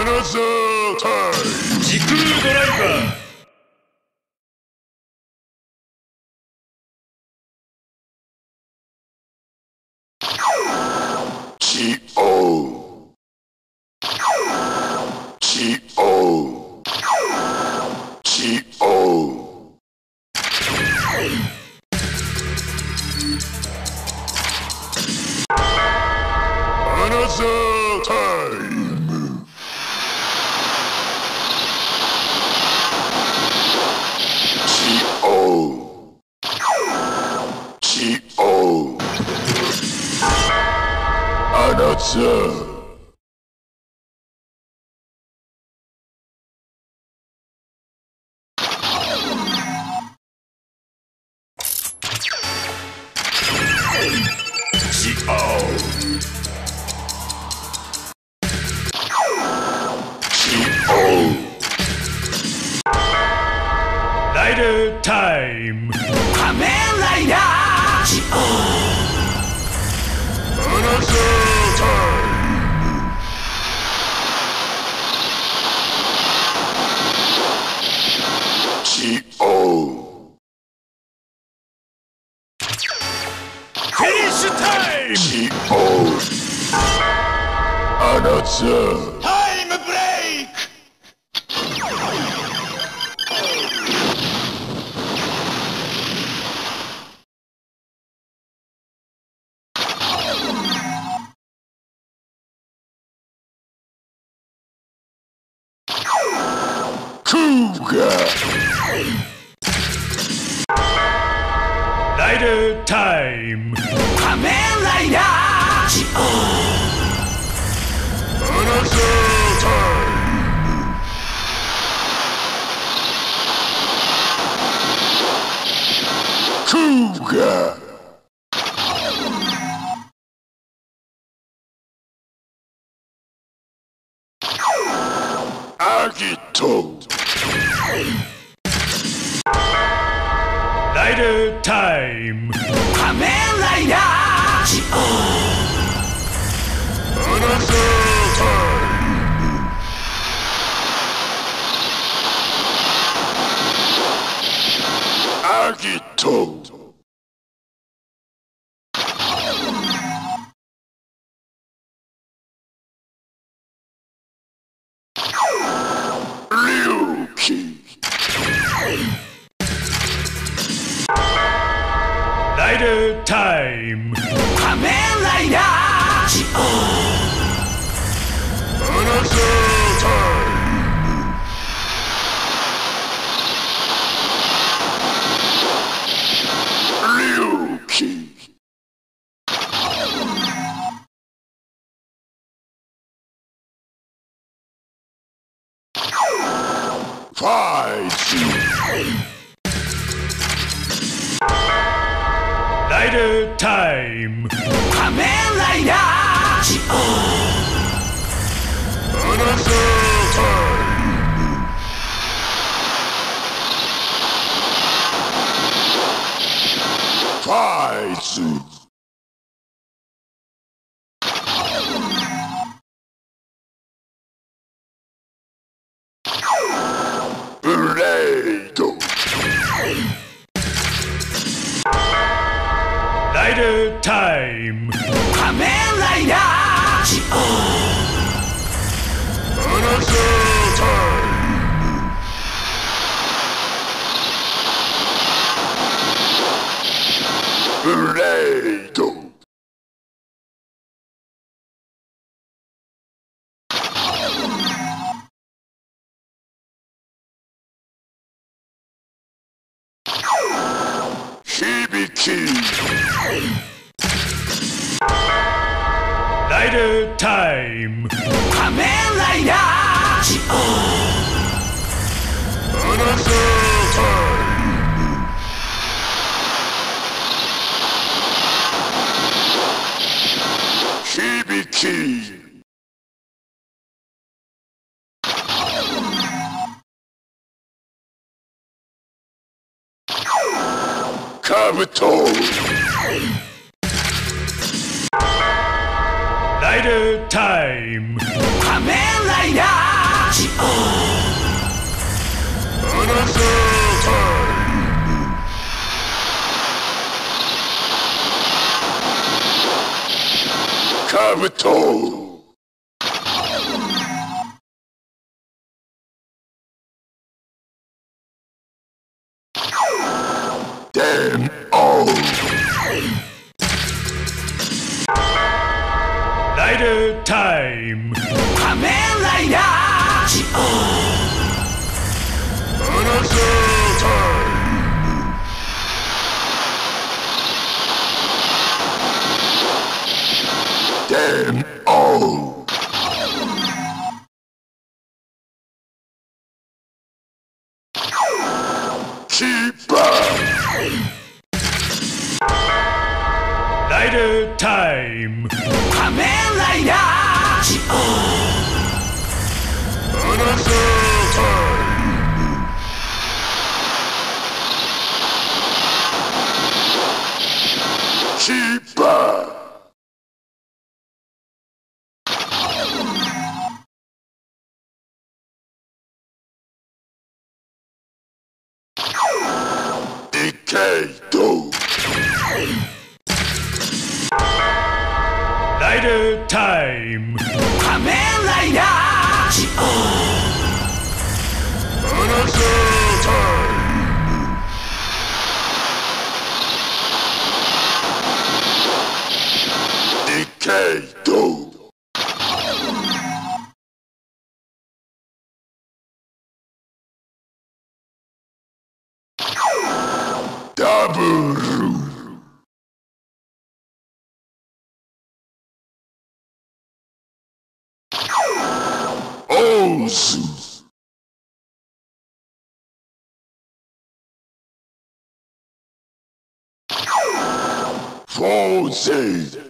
Agito. Rider time. Kamen Rider ZI-O. Anansi time. Agito. Ryuki. Rider time. Kamen Rider ZI-O. Anansi time. Ryuki. Fight! Rider time! Kamen Rider ZI-O! Anansi time! Fight! Rider time. Kamen Rider ZI-O. Anansi time. Rider. Rider time. Kamen Rider ZI-O. Anansi time. Hibiki. Kabuto. Rider time. Kamen Rider Agito! Damn all! Rider time! Kamen Rider! ZI-O! Anansi time! Damn all! Keep up! Rider time! Kamen Rider! ZI-O! Anansi time! Keep up! Agito! Rider time! Kamen Rider! ZI-O! Anansi time! Agito! Ozu! Frozen!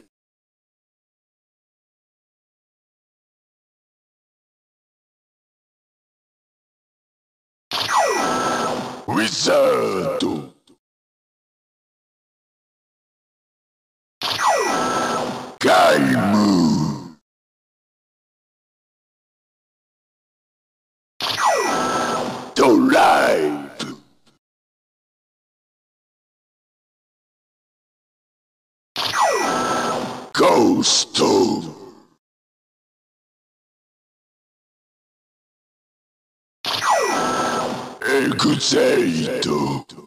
Wizard! Kaimu! Dolive! Ghost! Executor!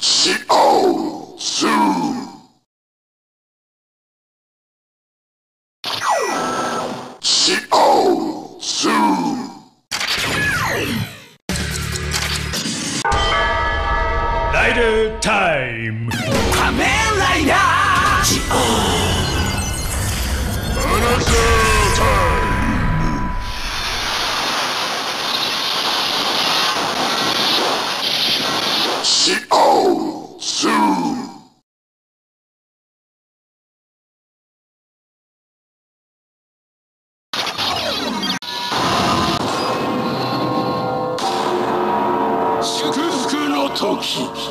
ZI-O! ZI-O! Rider time! Kamen Rider! ZI-O! Anansi time! ZI-O! Soon. Sukusuku no Toki.